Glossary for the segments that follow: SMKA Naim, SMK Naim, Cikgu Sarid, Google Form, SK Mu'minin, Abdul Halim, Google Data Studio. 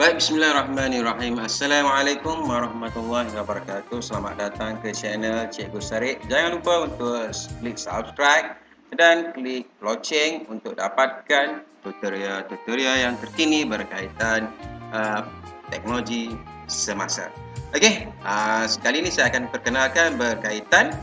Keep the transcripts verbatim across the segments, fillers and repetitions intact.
Baik, bismillahirrahmanirrahim. Assalamualaikum warahmatullahi wabarakatuh. Selamat datang ke channel Cikgu Sarid. Jangan lupa untuk klik subscribe dan klik lonceng untuk dapatkan tutorial-tutorial yang terkini berkaitan uh, teknologi semasa. Okey, uh, kali ini saya akan perkenalkan berkaitan,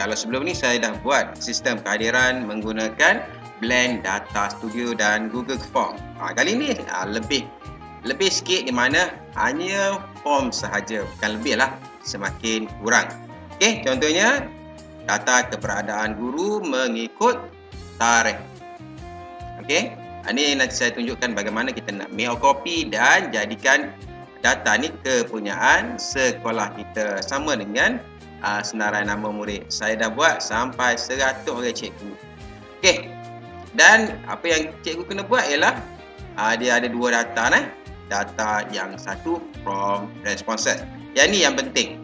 kalau sebelum ni saya dah buat sistem kehadiran menggunakan Blend, Data Studio dan Google Form. Ha, kali ni ha, lebih lebih sikit di mana hanya form sahaja, bukan lebih lah, semakin kurang. Okey, contohnya data keberadaan guru mengikut tarikh. Okey, ini nanti saya tunjukkan bagaimana kita nak make copy dan jadikan data ni kepunyaan sekolah kita, sama dengan uh, senarai nama murid. Saya dah buat sampai seratus orang cikgu. Okey, dan apa yang cikgu kena buat ialah uh, dia ada dua data nah. Data yang satu from responses. Yang ni yang penting.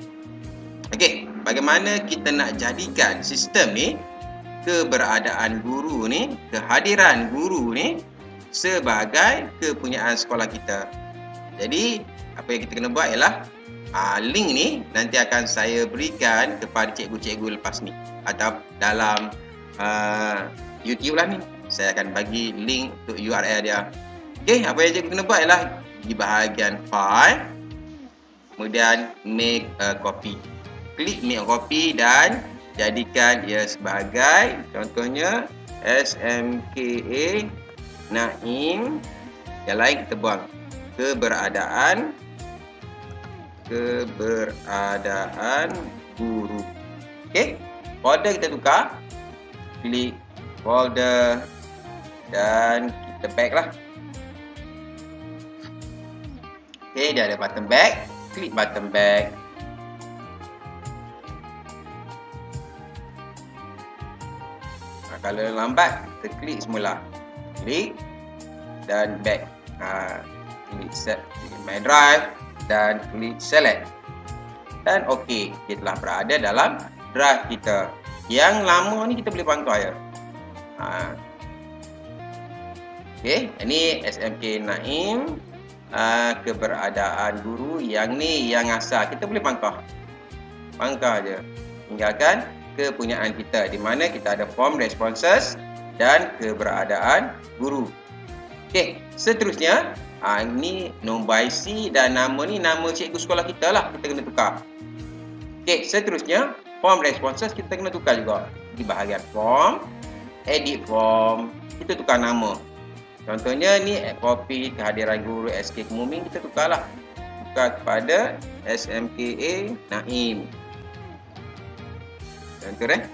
Okey, bagaimana kita nak jadikan sistem ni, keberadaan guru ni, kehadiran guru ni sebagai kepunyaan sekolah kita. Jadi apa yang kita kena buat ialah uh, link ni nanti akan saya berikan kepada cikgu-cikgu lepas ni, atau dalam uh, YouTube lah ni. Saya akan bagi link untuk U R L dia. Okey, apa yang cikgu kena buat ialah di bahagian file, kemudian make a copy. Klik make a copy dan jadikan ia sebagai, contohnya S M K A Naim. Yang lain kita buang. Keberadaan keberadaan guru. Okey, folder kita tukar. Klik folder dan kita back lah. Okey, dia ada button back. Klik button back. Nah, kalau lambat, kita klik semula. Klik dan back. Nah, klik set, klik my drive dan klik select. Dan okey, kita telah berada dalam drive kita. Yang lama ni kita boleh pangkau ya. Ha. Okey, ini S M K Naim, uh, keberadaan guru. Yang ni yang asal kita boleh pangkah. Pangkah aje. Tinggalkan kepunyaan kita, di mana kita ada form responses dan keberadaan guru. Okey, seterusnya, ha, ini nombor I C dan nama ni nama cikgu sekolah kita lah, kita kena tukar. Okey, seterusnya form responses kita kena tukar juga. Di bahagian form, edit form, kita tukar nama. Contohnya ni copy kehadiran guru S K Mu'minin, kita tukarlah, tukar kepada S M K A Naim. Contoh eh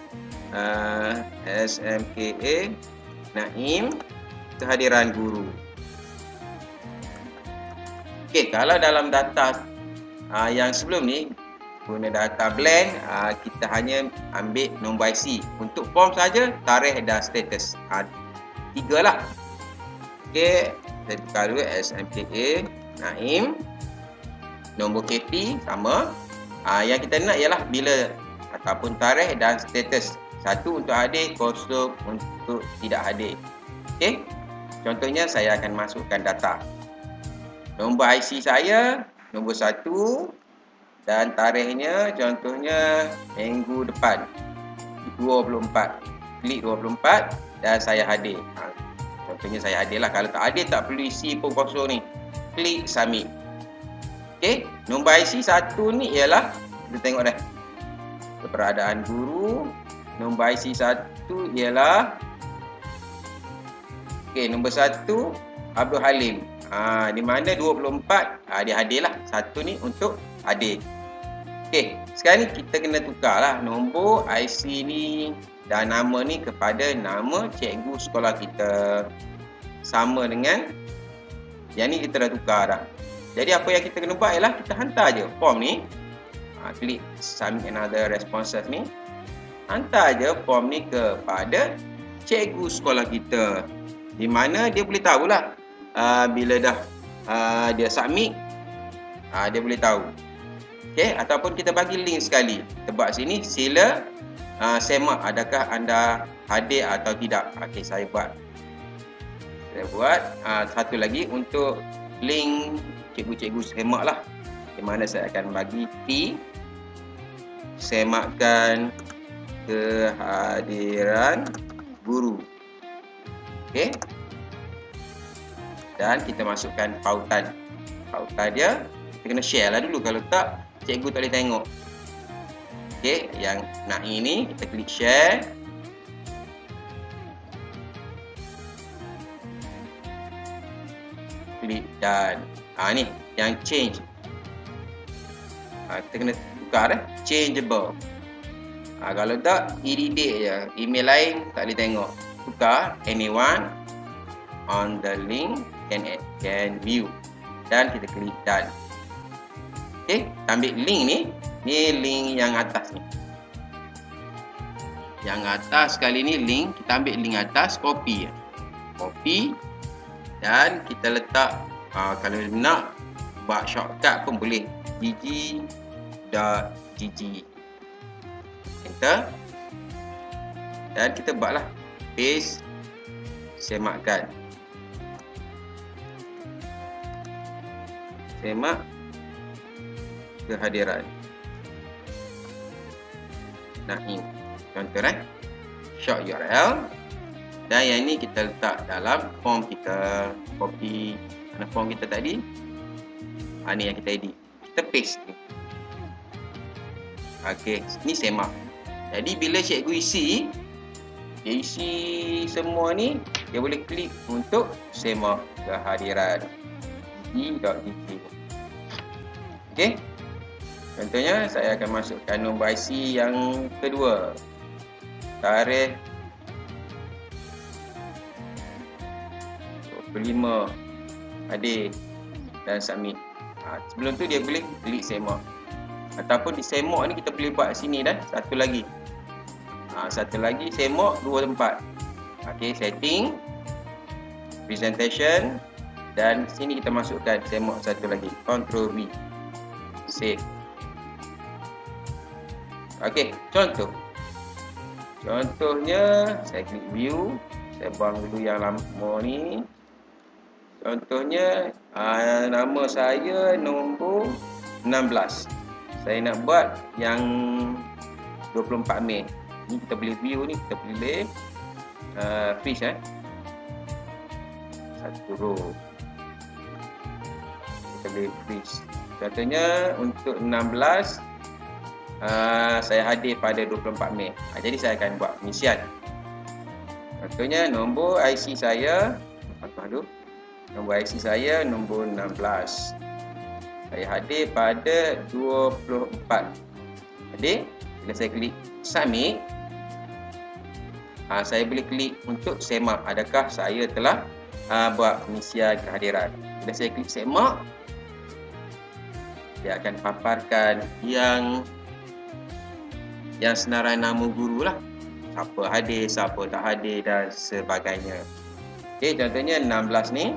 uh, S M K A Naim kehadiran guru. Okey, kalau dalam data uh, yang sebelum ni guna data blend, kita hanya ambil nombor I C. Untuk form saja, tarikh dan status. Tiga lah. Okey, kita tukar dulu S M K A Naim. Nombor K P sama. Yang kita nak ialah bila ataupun tarikh dan status. Satu untuk hadir, kosong untuk tidak hadir. Okey, contohnya saya akan masukkan data. Nombor I C saya, nombor satu. Dan tarikhnya, contohnya minggu depan dua puluh empat. Klik dua puluh empat dan saya hadir. Ha, contohnya saya hadir lah. Kalau tak hadir, tak perlu isi pun kosong ni. Klik submit. Okey, nombor I C satu ni ialah, kita tengok dah, keberadaan guru. Nombor I C satu ialah, okey, nombor satu Abdul Halim. Ha, di mana dua puluh empat ha, dia hadir lah. Satu ni untuk hadir. Okey, sekarang ni kita kena tukarlah nombor I C ni dan nama ni kepada nama cikgu sekolah kita, sama dengan yang ni kita dah tukar dah. Jadi apa yang kita kena buat ialah kita hantar je form ni. Ha, klik submit another responses ni. Hantar je form ni kepada cikgu sekolah kita, di mana dia boleh tahulah uh, bila dah uh, dia submit, uh, dia boleh tahu. Okey, ataupun kita bagi link sekali. Kita buat sini, sila uh, semak adakah anda hadir atau tidak. Okey, saya buat. Saya buat uh, satu lagi untuk link cikgu-cikgu semak lah, di mana saya akan bagi P, semakkan kehadiran guru. Okey. Dan kita masukkan pautan. Pautan dia, kita kena share lah dulu. Kalau tak, cikgu tak boleh tengok. Okey, yang nak ini, kita klik share. Klik dan. Ha, ni, yang change. Ha, kita kena tukar dah. Changeable. Ha, kalau tak, edit je. Email lain tak boleh tengok. Tukar anyone on the link can, can view. Dan kita klik done. Okay, ambil link ni. Ni link yang atas ni. Yang atas kali ni link. Kita ambil link atas, copy. Copy. Dan kita letak, ha, kalau nak buat shortcut pun boleh. gg.gg. Enter. Dan kita buatlah paste, semakkan. Semak kehadiran Naim. Contoh, eh? Short U R L. Dan yang ini kita letak dalam form kita. Copy. Mana form kita tadi? Ha, ni yang kita edit. Kita paste ni. Okey, ni semak. Jadi bila cikgu isi, dia isi semua ni, dia boleh klik untuk semak kehadiran G G. Okey. Contohnya saya akan masukkan nombor I C yang kedua. Tarikh dua puluh lima Adik dan submit. Ha, sebelum tu dia boleh klik semak. Ataupun di semak ni kita boleh buat sini dah. Satu lagi. Ha, satu lagi semak dua tempat. Okey, setting, presentation, dan sini kita masukkan semak satu lagi. Ctrl V. Save. Okey, contoh. Contohnya saya klik view, saya buang dulu yang lama ni. Contohnya, aa, nama saya nombor enam belas. Saya nak buat yang dua puluh empat Mei. Ni kita boleh view ni, kita boleh uh, fish, eh. Satu row. Kita boleh fish. Contohnya, untuk enam belas, uh, saya hadir pada dua puluh empat Mei. Ha, jadi, saya akan buat pengisian. Contohnya, nombor I C saya. Apa tu? Nombor I C saya nombor enam belas. Saya hadir pada dua puluh empat. Hadir. Bila saya klik submit, ha, saya boleh klik untuk semak adakah saya telah ha, buat pengisian kehadiran. Bila saya klik semak, dia akan paparkan yang yang senarai nama guru lah. Siapa hadir, siapa tak hadir dan sebagainya. Okey, contohnya enam belas ni.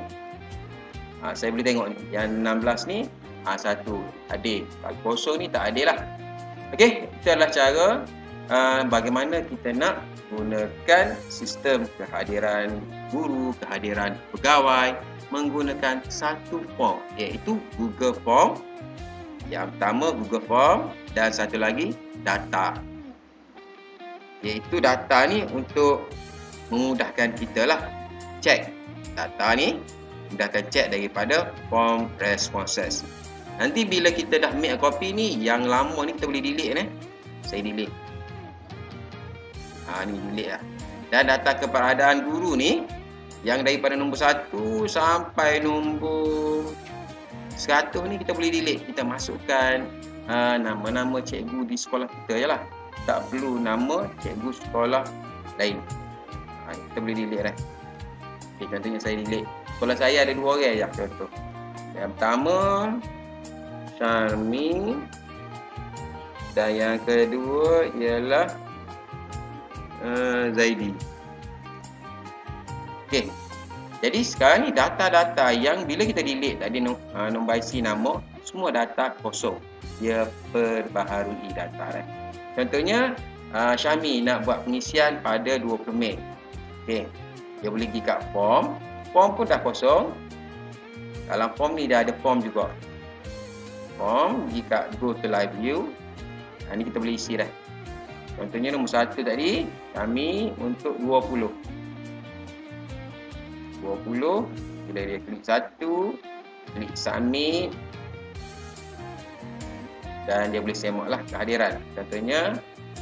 Ha, saya boleh tengok ni. Yang enam belas ni, ha, satu hadir. Kalau kosong ni tak hadir lah. Okey, itu adalah cara uh, bagaimana kita nak gunakan sistem kehadiran guru, kehadiran pegawai menggunakan satu form, iaitu Google Form. Yang pertama Google Form dan satu lagi data. Iaitu data ni untuk memudahkan kita lah cek data ni, mudahkan cek daripada form responses. Nanti bila kita dah make a copy ni, yang lama ni kita boleh delete ni. Saya delete. Ha, ni delete lah. Dan data keberadaan guru ni, yang daripada nombor satu sampai nombor seratus ni kita boleh delete. Kita masukkan nama-nama uh, cikgu di sekolah kita je lah. Tak perlu nama cikgu sekolah lain. Ha, kita boleh delete lah. Okay, contohnya saya delete. Sekolah saya ada dua orang je contoh. Yang pertama Charmi, dan yang kedua ialah uh, Zaidi. Okey. Jadi sekarang ni data-data yang bila kita delete tadi uh, nombor I C nama, semua data kosong. Dia perbaharui data. Right? Contohnya uh, Syami nak buat pengisian pada dua puluh Mei. Okey. Dia boleh pergi kat form. Form pun dah kosong. Dalam form ni dah ada form juga. Form, jika go to live view, ha, ni kita boleh isi dah. Contohnya nombor satu tadi, kami untuk dua puluh. dua puluh, bila dia klik satu, klik submit, dan dia boleh semaklah kehadiran. Contohnya,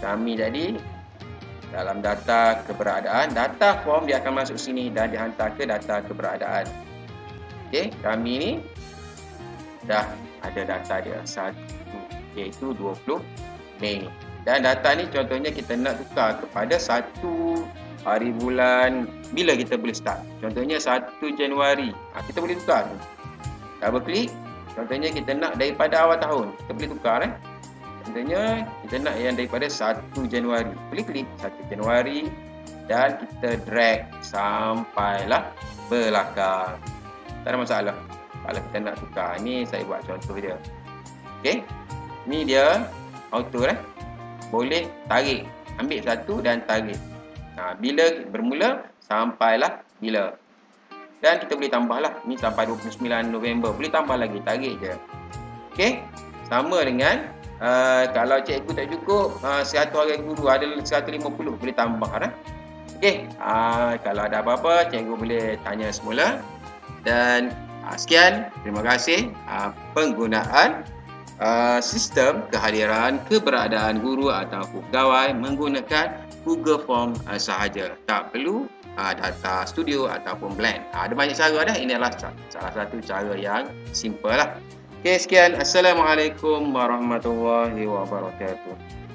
kami tadi dalam data keberadaan, data form dia akan masuk sini dan dihantar ke data keberadaan. Okey, kami ni dah ada data dia satu, iaitu dua puluh Mei. Dan data ni contohnya kita nak tukar kepada satu hari bulan. Bila kita boleh start? Contohnya satu Januari. Ha, kita boleh tukar. Double click. Contohnya kita nak daripada awal tahun, kita boleh tukar eh. Contohnya kita nak yang daripada satu Januari. Boleh klik satu Januari dan kita drag sampailah belakang. Tak ada masalah. Kalau kita nak tukar, ni saya buat contoh dia. Okey. Ni dia auto eh. Boleh tarik. Ambil satu dan tarik. Nah, bila bermula sampailah bila. Dan kita boleh tambahlah. Ni sampai dua puluh sembilan November. Boleh tambah lagi. Tarik je. Okey. Sama dengan uh, kalau cikgu tak cukup, uh, satu hari guru ada seratus lima puluh. Boleh tambah dah. Okey. Uh, kalau ada apa-apa, cikgu boleh tanya semula. Dan uh, sekian. Terima kasih. Uh, penggunaan uh, sistem kehadiran keberadaan guru atau pegawai menggunakan Google Form uh, sahaja. Tak perlu data studio ataupun blend. Ada banyak cara dah. Ini adalah salah satu cara yang simple lah. Okay, sekian. Assalamualaikum warahmatullahi wabarakatuh.